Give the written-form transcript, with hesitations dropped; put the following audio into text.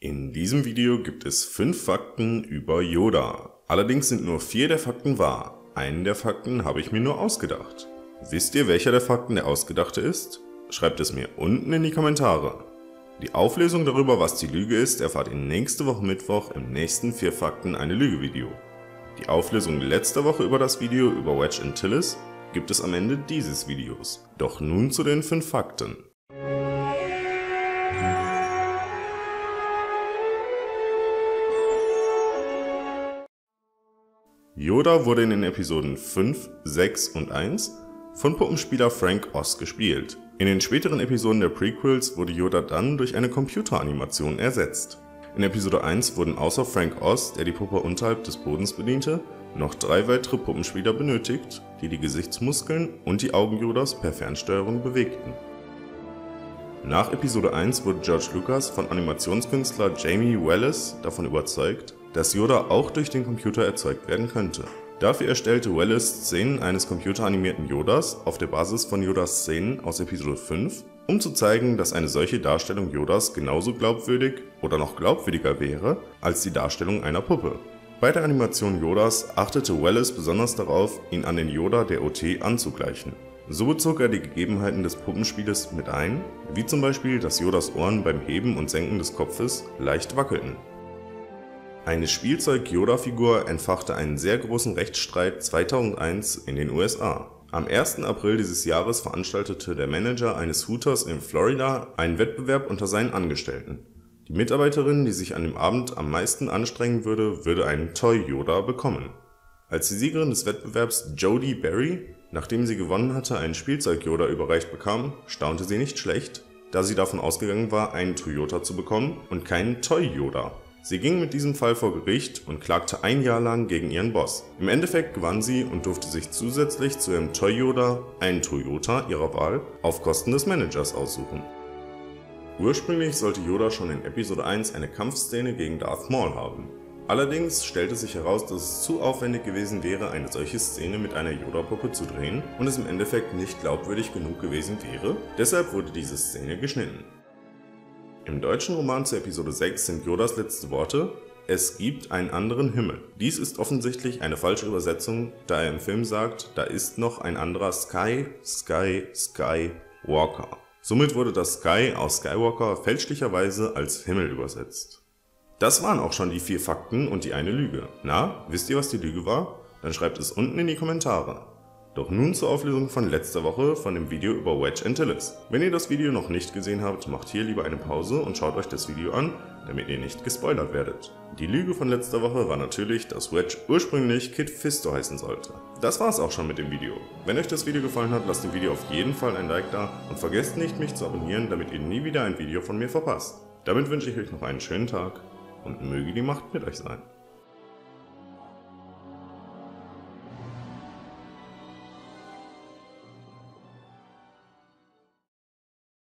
In diesem Video gibt es 5 Fakten über Yoda. Allerdings sind nur 4 der Fakten wahr. Einen der Fakten habe ich mir nur ausgedacht. Wisst ihr, welcher der Fakten der ausgedachte ist? Schreibt es mir unten in die Kommentare. Die Auflösung darüber, was die Lüge ist, erfahrt ihr nächste Woche Mittwoch im nächsten 4 Fakten eine Lüge Video. Die Auflösung letzter Woche über das Video über Wedge Antilles gibt es am Ende dieses Videos. Doch nun zu den 5 Fakten. Yoda wurde in den Episoden 5, 6 und 1 von Puppenspieler Frank Oz gespielt. In den späteren Episoden der Prequels wurde Yoda dann durch eine Computeranimation ersetzt. In Episode 1 wurden außer Frank Oz, der die Puppe unterhalb des Bodens bediente, noch 3 weitere Puppenspieler benötigt, die die Gesichtsmuskeln und die Augen Yodas per Fernsteuerung bewegten. Nach Episode 1 wurde George Lucas von Animationskünstler Jamie Wallace davon überzeugt, dass Yoda auch durch den Computer erzeugt werden könnte. Dafür erstellte Wallace Szenen eines computeranimierten Yodas auf der Basis von Yodas Szenen aus Episode 5, um zu zeigen, dass eine solche Darstellung Yodas genauso glaubwürdig oder noch glaubwürdiger wäre als die Darstellung einer Puppe. Bei der Animation Yodas achtete Wallace besonders darauf, ihn an den Yoda der OT anzugleichen. So bezog er die Gegebenheiten des Puppenspieles mit ein, wie zum Beispiel, dass Yodas Ohren beim Heben und Senken des Kopfes leicht wackelten. Eine Spielzeug-Yoda-Figur entfachte einen sehr großen Rechtsstreit 2001 in den USA. Am 1. April dieses Jahres veranstaltete der Manager eines Hooters in Florida einen Wettbewerb unter seinen Angestellten. Die Mitarbeiterin, die sich an dem Abend am meisten anstrengen würde, würde einen Toy-Yoda bekommen. Als die Siegerin des Wettbewerbs Jody Berry, nachdem sie gewonnen hatte, einen Spielzeug-Yoda überreicht bekam, staunte sie nicht schlecht, da sie davon ausgegangen war, einen Toyota zu bekommen und keinen Toy-Yoda. Sie ging mit diesem Fall vor Gericht und klagte ein Jahr lang gegen ihren Boss. Im Endeffekt gewann sie und durfte sich zusätzlich zu ihrem Toy-Yoda einen Toyota ihrer Wahl auf Kosten des Managers aussuchen. Ursprünglich sollte Yoda schon in Episode 1 eine Kampfszene gegen Darth Maul haben. Allerdings stellte sich heraus, dass es zu aufwendig gewesen wäre, eine solche Szene mit einer Yoda-Puppe zu drehen und es im Endeffekt nicht glaubwürdig genug gewesen wäre, deshalb wurde diese Szene geschnitten. Im deutschen Roman zu Episode 6 sind Yodas letzte Worte: "Es gibt einen anderen Himmel." Dies ist offensichtlich eine falsche Übersetzung, da er im Film sagt, da ist noch ein anderer Skywalker. Somit wurde das Sky aus Skywalker fälschlicherweise als Himmel übersetzt. Das waren auch schon die 4 Fakten und die eine Lüge. Na, wisst ihr, was die Lüge war? Dann schreibt es unten in die Kommentare. Doch nun zur Auflösung von letzter Woche von dem Video über Wedge Antilles. Wenn ihr das Video noch nicht gesehen habt, macht hier lieber eine Pause und schaut euch das Video an, damit ihr nicht gespoilert werdet. Die Lüge von letzter Woche war natürlich, dass Wedge ursprünglich Kit Fisto heißen sollte. Das war's auch schon mit dem Video. Wenn euch das Video gefallen hat, lasst dem Video auf jeden Fall ein Like da und vergesst nicht, mich zu abonnieren, damit ihr nie wieder ein Video von mir verpasst. Damit wünsche ich euch noch einen schönen Tag und möge die Macht mit euch sein.